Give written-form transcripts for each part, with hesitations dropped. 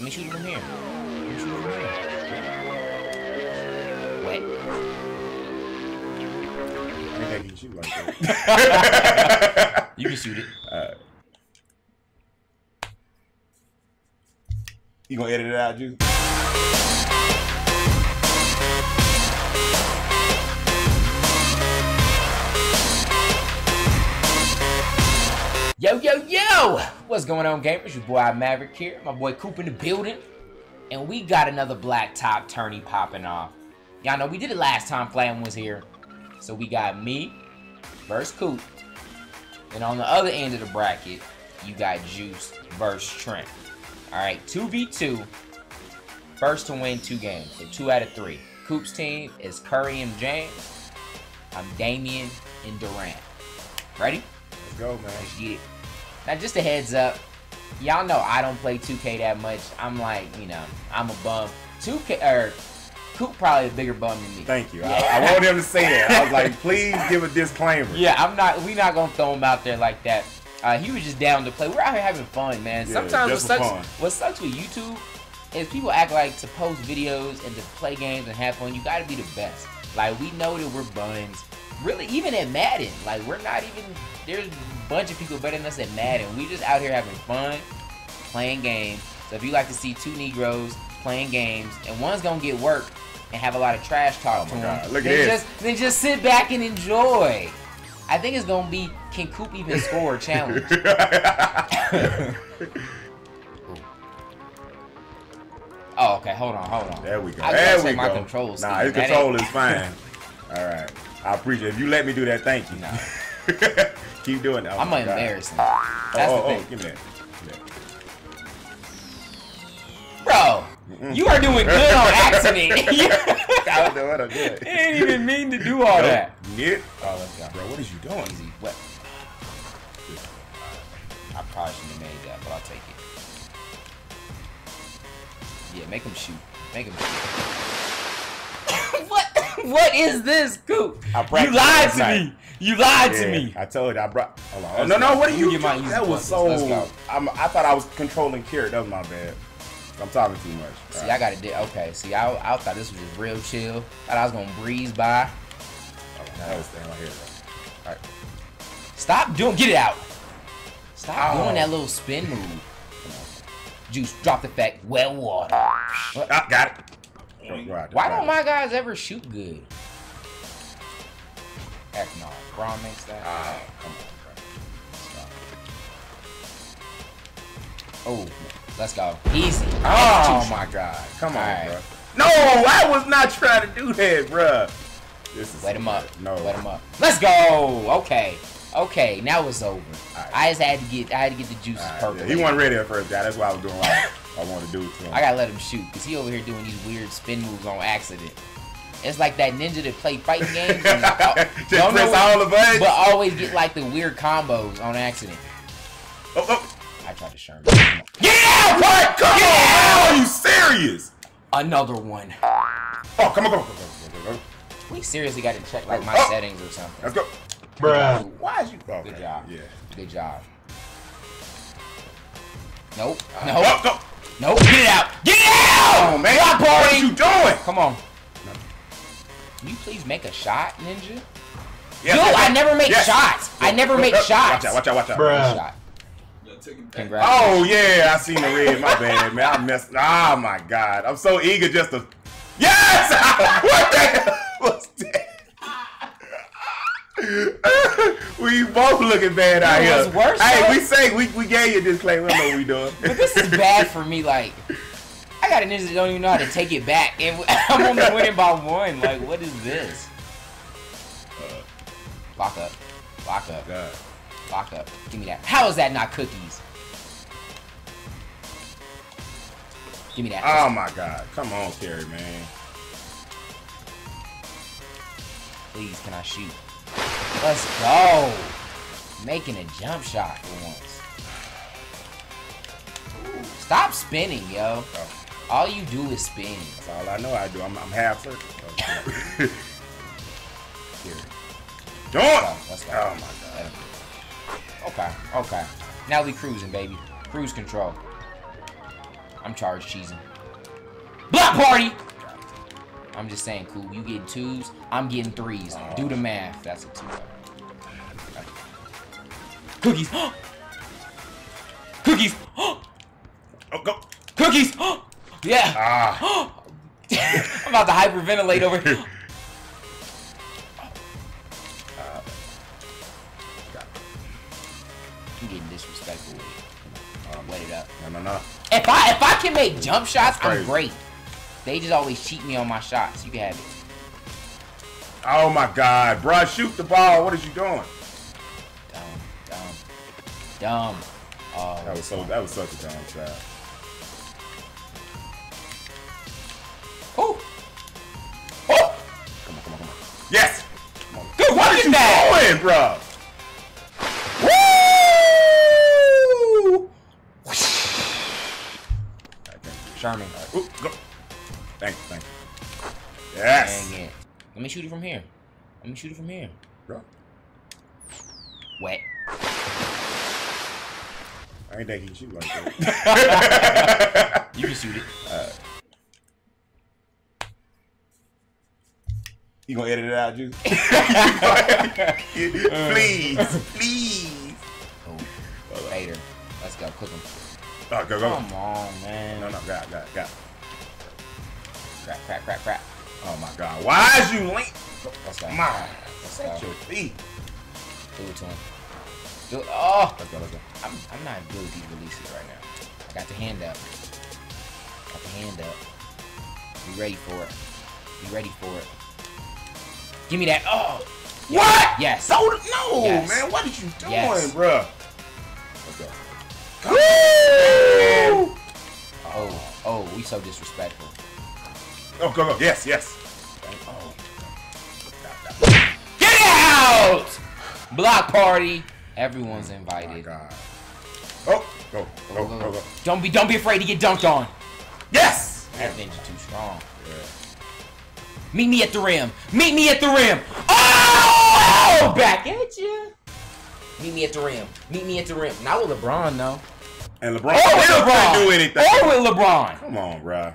Let me shoot from here. Let me shoot from here. What? I think I can shoot like that. You can shoot it. You gonna edit it out, Juice? Yo, yo, yo! What's going on, gamers? Your boy Maverick here. My boy Coop in the building. And we got another blacktop tourney popping off. Y'all know we did it last time Flam was here. So we got me versus Coop. And on the other end of the bracket, you got Juice versus Trent. Alright, 2v2. First to win 2 games. So 2 out of 3. Coop's team is Curry and James. I'm Damian and Durant. Ready? Let's go, man. Let's get it. Now, just a heads up. Y'all know I don't play 2K that much. I'm like, you know, I'm a bum. 2K, Coop probably a bigger bum than me. Thank you. Yeah. I wanted him to say that. I was like, please give a disclaimer. Yeah, we're not going to throw him out there like that. He was just down to play. We're out here having fun, man. Yeah, sometimes what sucks with YouTube is people act like to post videos and to play games and have fun. You got to be the best. Like, we know that we're buns. Really, even at Madden, like, we're not even, there's a bunch of people better than us at Madden. We just out here having fun, playing games. So if you like to see 2 Negroes playing games, and one's going to get work and have a lot of trash talk to them, look at this. Then just sit back and enjoy. I think it's gonna be can Coop even score challenge. Oh, okay. Hold on. There we go. There we go. Controls. Nah, his control is fine. All right. I appreciate it. If you let me do that, thank you. Nah. Keep doing that. Oh, I'm embarrassing. That's the thing. Give me that. Bro, you are doing good on accident. I don't know what I'm doing. You didn't even mean to do all that. Yeah. Oh, let's go. Bro, what is you doing? Easy. What? I probably shouldn't have made that, but I'll take it. Yeah, make him shoot. Make him shoot. What? What is this, Coop? You lied to me. You lied to me. I told you. I brought. Hold on. No. What are you? That was so. I thought I was controlling Kirk. That was my bad. I'm talking too much. See, right. I got to do. Okay. See, I thought this was just real chill. Thought I was gonna breeze by. Oh, that was down here, bro. All right. Stop doing. Get it out. Stop doing that little spin move. Juice, drop the fact. Well water. I got it. Why don't my guys ever shoot good? Heck no. Braun makes that. Come on, bro. Stop. Oh. Let's go. Easy. Oh, my God. Come on, bro. No, I was not trying to do that, bro. Wait him up. No. Wait him up. Let's go. Okay. Okay. Now it's over. Right. I just had to get the juices perfect. Yeah, he wasn't ready at first, guy. That's why I was doing what I wanted to do to him. I got to let him shoot because he over here doing these weird spin moves on accident. It's like that ninja that play fighting games. And, don't press all the buttons. But always get like the weird combos on accident. Oh. I tried to Sherman. Get out, Kirk! Come on! Are you serious? Another one. Oh, come on. We seriously got to check like my settings or something. Let's go. Bruh. Why is you? Okay. Good job. Yeah. Good job. Nope. Nope. Get out. Get out! Come on, man. What are you doing? Come on. No. Can you please make a shot, Ninja? Yeah, yo, I never make shots. Yeah. I never make shots. Watch out. Bruh. Oh yeah, I seen the red. My bad, man. I messed. Oh my God, I'm so eager just to. Yes! What the hell was that? We both looking bad out here. It was worse. Hey, we say we gave you a disclaimer. We know what we doing. But this is bad for me. Like, I got a ninja that don't even know how to take it back, and I'm only winning by 1. Like, what is this? Lock up. God. Lock up. Give me that. How is that not cookies? Give me that. Oh my God. Come on, Terry, man. Please, can I shoot? Let's go. Making a jump shot for once. Stop spinning, yo. Oh. All you do is spin. That's all I know I do. I'm half circle. Here. Don't. Let's go. Oh my God. Okay. Now we cruising, baby. Cruise control. I'm charged cheesing. Block party! I'm just saying, Coop. You getting 2s, I'm getting 3s. Do the math. That's a 2. Cookies! Cookies! Oh, go! Cookies! Yeah! Ah. I'm about to hyperventilate over here. I'm getting disrespectful with it. Wait it up. No. If I can make jump shots, I'm great. They just always cheat me on my shots. You can have it. Oh my God, bro! Shoot the ball. What is you doing? Dumb. Oh, that was so. That was such a dumb shot. Oh! Come on! Yes! Come on. Dude, what is that? Going, bro? Woo! Sherman. Go. Thank you. Yes. Dang it. Let me shoot it from here. Bro. Wet. I ain't think you can shoot like that. You can shoot it. You gonna edit it out, Juice? Please. Oh, later. Let's go. Cook him. Oh, go. Come on, man. No. Got it. Crap. Oh my God. Why is you late? Let's go. Set your feet. Do it to him. Do it. Oh. Let's go. I'm not good at these releases right now. I got the hand up. Be ready for it. Give me that. Oh. Yes. What? Yes. No, yes. Man. What are you doing, bruh? Let's go. Woo! Oh, we so disrespectful. Oh, go. Yes. Oh. Get out! Block party. Everyone's invited. Oh, God. Oh, go. Don't be afraid to get dunked on. Yes! That ninja too strong. Yeah. Meet me at the rim. Oh! Back at you. Meet me at the rim. Not with LeBron, though. And LeBron can't do anything. Or with LeBron. Come on, bro.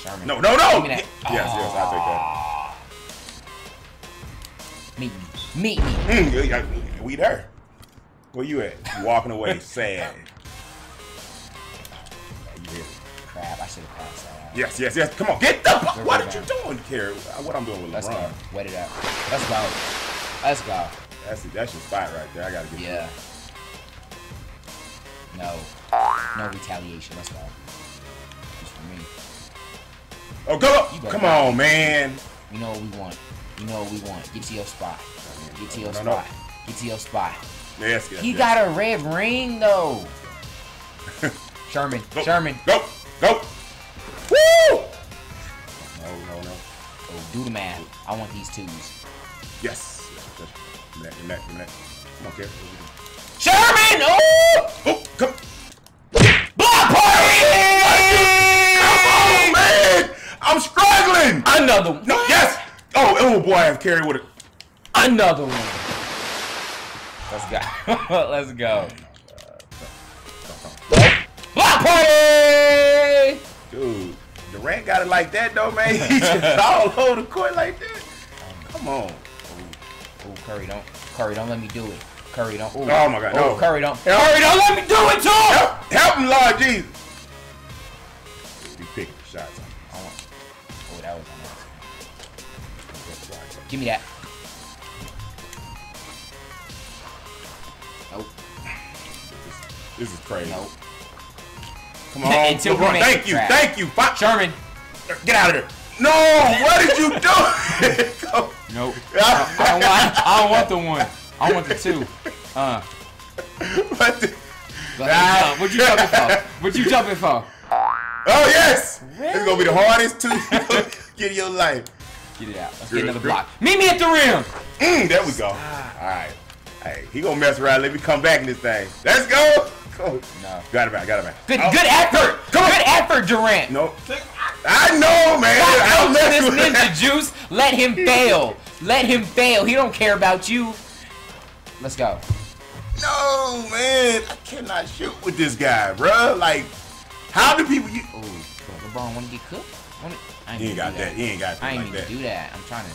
Sherman. No! Give me that. Yes, I'll take that. Meet me. We there. Where you at? You walking away sad. Crap, I should have passed that out. Yes. Come on, get the ball. What are you doing, Terry? What I'm doing with LeBron. Let's go. Wet it out. Let's go. That's your spot right there. I gotta get it. No retaliation. Let's go. Just for me. Oh, go! Come on, man. You know what we want. Get to your spot. Get to your spot. Yes, yes. He got a red ring though. Sherman. Go. Woo! No. Oh, do the math. I want these 2s. Yes. Give me that. Come on, Kirk. Sherman! Oh! Come. Block party! Come on, man! I'm struggling! Another one. No, yes! Oh boy, I have carried with it. Another one. Let's go. Block party! Dude, Durant got it like that, though, man. He just all over the court like that. Come on. Oh, Curry, don't let me do it. Curry, don't. Ooh. Oh, my God. No. Curry, don't let me do it, too! Help him, Lord Jesus. He picking the shots. Oh, that was on us. Give me that. Nope. This is crazy. Nope. Come on, LeBron. Thank you. Sherman. Get out of there. No, what did you do? Nope. I don't want the 1. I want the 2. What you jumping for? Oh, yes. Really? It's going to be the hardest 2 get in your life. Get it out. Let's get another block. Meet me at the rim. There we go. All right. Hey, he going to mess around. Let me come back in this thing. Let's go. Oh. No. Got it back. Good effort. Good effort, Durant. Nope. I know, man. I'll let this ninja Juice. Let him fail. He don't care about you. Let's go. No, man. I cannot shoot with this guy, bro. Like, how do people... Oh, LeBron want to get cooked? You ain't got that. You ain't got that. I ain't even do that. I'm trying to...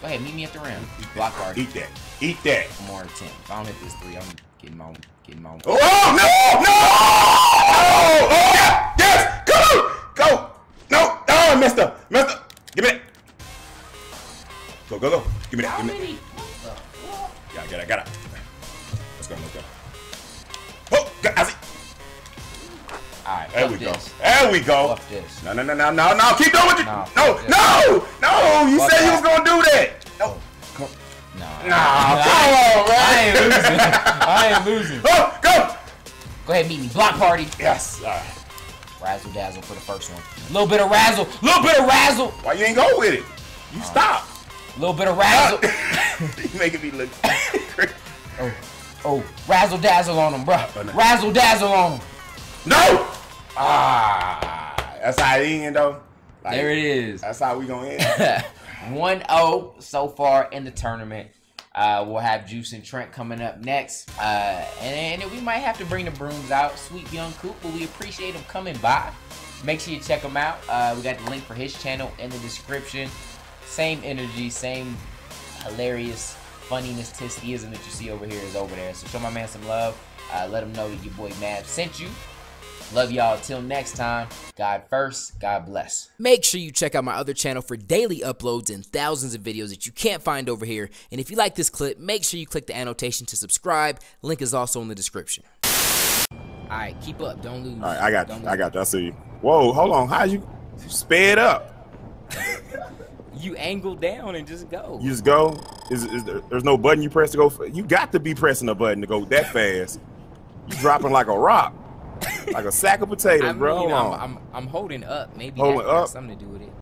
Go ahead, meet me at the rim. Block guard. Eat that. Eat that. I'm more than 10. If I don't hit this three, I'm getting my own. Getting my own. Oh, no! No! Oh! Yeah! Yes! Go! Go! No! No! I messed up. Messed up. Give me that. Go, go, go. Give me that. Give me that. Yeah, I got it. I got it. Let's go. Let's go. Oh! Got it. All right. There we go. There we go. No, no, no, no, no, no. Keep doing what you... No, no! No! You said you was going to do that. No. Nah, come on, man. I ain't losing. I ain't losing. Oh, go! Go ahead, meet me. Block party. Yes. All right. Razzle dazzle for the first one. A little bit of razzle. A little bit of razzle. Why you ain't go with it? You stop. A little bit of razzle. You making me look. Oh, oh, razzle dazzle on him, bro. Razzle dazzle on him. No. Ah, that's how it ends, though. Like, there it is. That's how we gonna end. 1-0 so far in the tournament. We'll have Juice and Trent coming up next. And we might have to bring the brooms out. Sweet young Coop, but we appreciate him coming by. Make sure you check him out. We got the link for his channel in the description. Same energy, same hilarious funniness, tiskyism that you see over here is over there. So show my man some love. Let him know that your boy Mav sent you. Love y'all. Till next time, God first, God bless. Make sure you check out my other channel for daily uploads and thousands of videos that you can't find over here. And if you like this clip, make sure you click the annotation to subscribe. Link is also in the description. All right, keep up. Don't lose. All right, I got you. I got you. I see you. Whoa, hold on. How you sped up? You angle down and just go. You just go? There's no button you press to go? You got to be pressing a button to go that fast. You dropping like a rock. Like a sack of potatoes, I mean, bro. Hold on. I'm holding up. Maybe that has something to do with it.